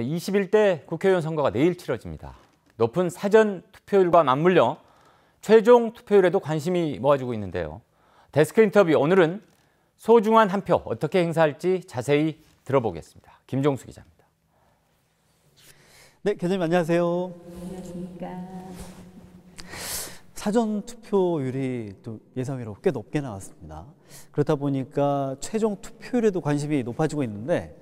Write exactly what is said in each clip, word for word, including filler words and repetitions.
이십일 대 국회의원 선거가 내일 치러집니다. 높은 사전 투표율과 맞물려 최종 투표율에도 관심이 모아지고 있는데요. 데스크 인터뷰 오늘은 소중한 한 표 어떻게 행사할지 자세히 들어보겠습니다. 김종수 기자입니다. 네, 기자님 안녕하세요. 안녕하십니까. 사전 투표율이 또 예상외로 꽤 높게 나왔습니다. 그렇다 보니까 최종 투표율에도 관심이 높아지고 있는데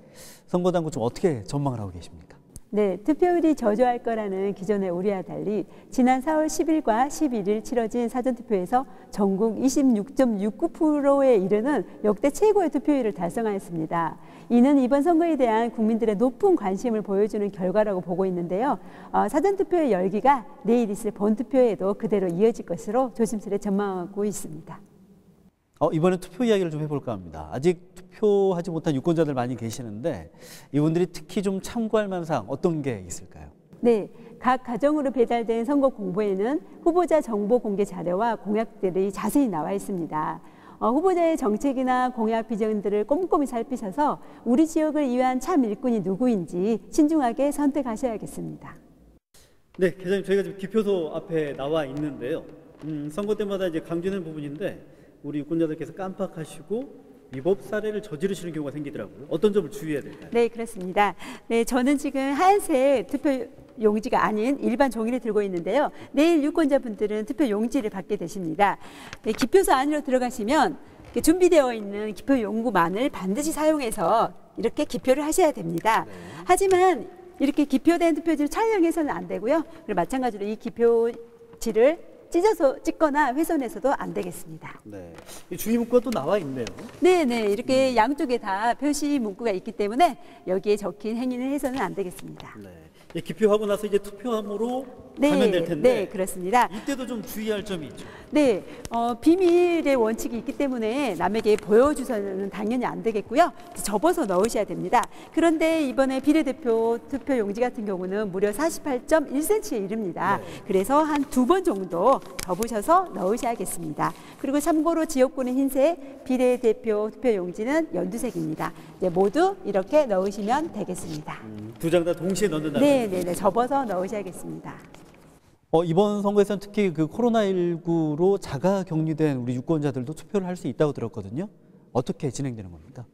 선거당국 좀 어떻게 전망을 하고 계십니까? 네, 투표율이 저조할 거라는 기존의 우려와 달리 지난 사월 십일과 십일일 치러진 사전투표에서 전국 이십육 점 육구 퍼센트에 이르는 역대 최고의 투표율을 달성하였습니다. 이는 이번 선거에 대한 국민들의 높은 관심을 보여주는 결과라고 보고 있는데요. 어, 사전투표의 열기가 내일 있을 본투표에도 그대로 이어질 것으로 조심스레 전망하고 있습니다. 어, 이번에 투표 이야기를 좀 해볼까 합니다. 아직 투표하지 못한 유권자들 많이 계시는데 이분들이 특히 좀 참고할 만한 사항 어떤 게 있을까요? 네, 각 가정으로 배달된 선거 공보에는 후보자 정보 공개 자료와 공약들이 자세히 나와 있습니다. 어, 후보자의 정책이나 공약 비전들을 꼼꼼히 살피셔서 우리 지역을 위한 참 일꾼이 누구인지 신중하게 선택하셔야겠습니다. 네, 기자님 저희가 지금 기표소 앞에 나와 있는데요. 음, 선거 때마다 이제 강조되는 부분인데 우리 유권자들께서 깜빡하시고 위법 사례를 저지르시는 경우가 생기더라고요. 어떤 점을 주의해야 될까요? 네, 그렇습니다. 네, 저는 지금 하얀색 투표 용지가 아닌 일반 종이를 들고 있는데요. 내일 유권자분들은 투표 용지를 받게 되십니다. 네, 기표소 안으로 들어가시면 준비되어 있는 기표 용구만을 반드시 사용해서 이렇게 기표를 하셔야 됩니다. 네. 하지만 이렇게 기표된 투표지를 촬영해서는 안 되고요. 그리고 마찬가지로 이 기표지를 찢어서 찍거나 훼손해서도 안 되겠습니다. 네, 주의 문구가 또 나와 있네요. 네, 네, 이렇게 음. 양쪽에 다 표시 문구가 있기 때문에 여기에 적힌 행위는 해서는 안 되겠습니다. 네, 기표하고 나서 이제 투표함으로 네, 하면 될 텐데. 네, 그렇습니다. 이때도 좀 주의할 점이 있죠. 네, 어, 비밀의 원칙이 있기 때문에 남에게 보여주서는 당연히 안 되겠고요. 접어서 넣으셔야 됩니다. 그런데 이번에 비례대표 투표 용지 같은 경우는 무려 사십팔 점 일 센티미터에 이릅니다. 네. 그래서 한 두 번 정도 접으셔서 넣으셔야겠습니다. 그리고 참고로 지역구는 흰색, 비례대표 투표 용지는 연두색입니다. 이제 모두 이렇게 넣으시면 되겠습니다. 음, 두 장 다 동시에 넣는다는 네, 네, 네, 접어서 넣으셔야겠습니다. 어, 이번 선거에서는 특히 그 코로나 일구로 자가 격리된 우리 유권자들도 투표를 할 수 있다고 들었거든요. 어떻게 진행되는 겁니까?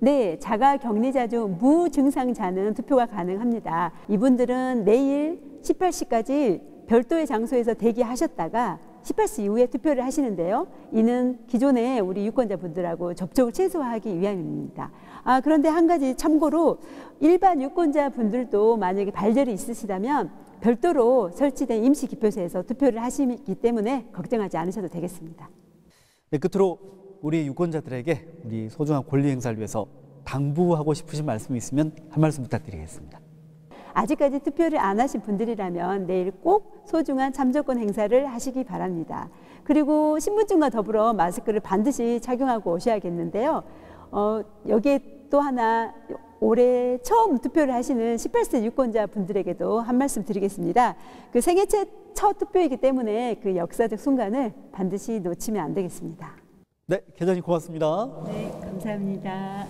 네, 자가 격리자 중 무증상자는 투표가 가능합니다. 이분들은 내일 열여덟 시까지 별도의 장소에서 대기하셨다가 열여덟 시 이후에 투표를 하시는데요. 이는 기존에 우리 유권자분들하고 접촉을 최소화하기 위함입니다. 아, 그런데 한 가지 참고로 일반 유권자분들도 만약에 발열이 있으시다면 별도로 설치된 임시 기표소에서 투표를 하시기 때문에 걱정하지 않으셔도 되겠습니다. 네, 끝으로 우리 유권자들에게 우리 소중한 권리 행사를 위해서 당부하고 싶으신 말씀이 있으면 한 말씀 부탁드리겠습니다. 아직까지 투표를 안 하신 분들이라면 내일 꼭 소중한 참정권 행사를 하시기 바랍니다. 그리고 신분증과 더불어 마스크를 반드시 착용하고 오셔야겠는데요. 어, 여기에 또 하나 올해 처음 투표를 하시는 열여덟 세 유권자 분들에게도 한 말씀 드리겠습니다. 그 생애 첫 투표이기 때문에 그 역사적 순간을 반드시 놓치면 안 되겠습니다. 네, 기자님 고맙습니다. 네, 감사합니다.